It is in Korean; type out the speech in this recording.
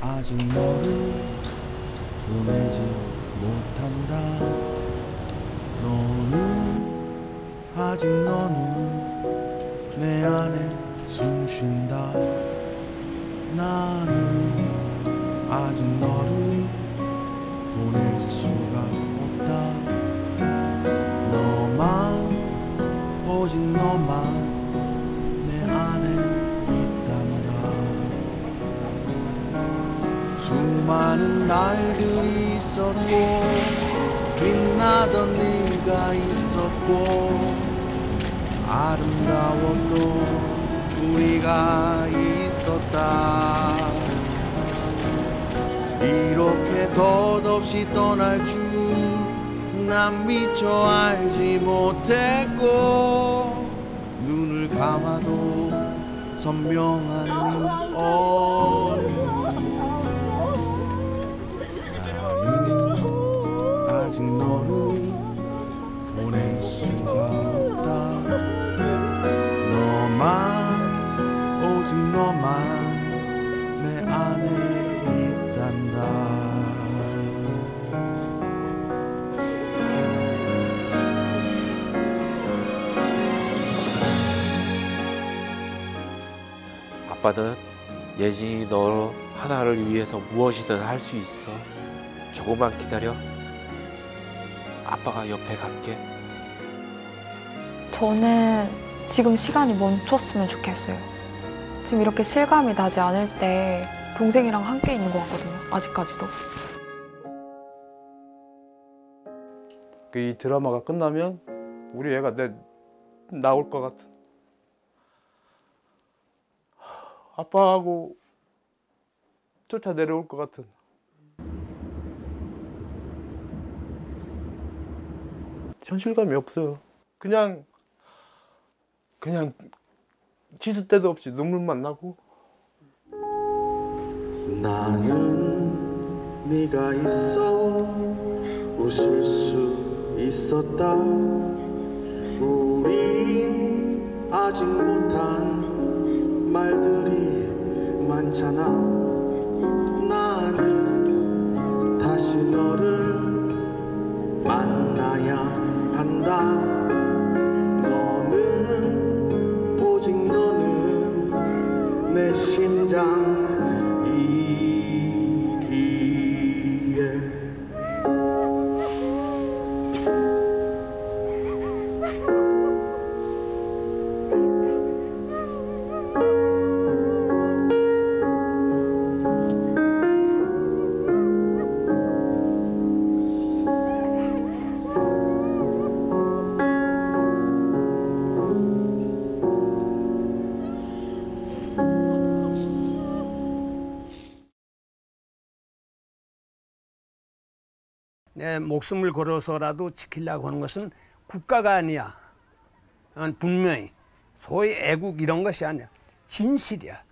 아직 너를 보내지 못한다. 아직 너는 내 안에 숨 쉰다. 나는 아직 너를 보낼 수가 없다. 너만, 오직 너만 내 안에 수많은 날들이 있었고 빛나던 네가 있었고 아름다웠던 우리가 있었다. 이렇게 덧없이 떠날 줄 난 미처 알지 못했고 눈을 감아도 선명한 네 얼굴. 아직 너를 보낼 수가 없다. 너만, 오직 너만 내 안에 있단다. 아빠는 예진이 너 하나를 위해서 무엇이든 할 수 있어. 조금만 기다려. 아빠가 옆에 갈게. 저는 지금 시간이 멈췄으면 좋겠어요. 지금 이렇게 실감이 나지 않을 때 동생이랑 함께 있는 것 같거든요, 아직까지도. 이 드라마가 끝나면 우리 애가 나올 것 같은. 아빠하고 쫓아 내려올 것 같은. 현실감이 없어요. 그냥 시술때도 없이 눈물만 나고. 나는 네가 있어 웃을 수 있었다. 우린 아직 못한 말들이 많잖아. 나는 다시 너를 만나야 한다. 너는, 오직 너는 내 심장이기에. 내 목숨을 걸어서라도 지키려고 하는 것은 국가가 아니야. 분명히 소위 애국 이런 것이 아니야. 진실이야.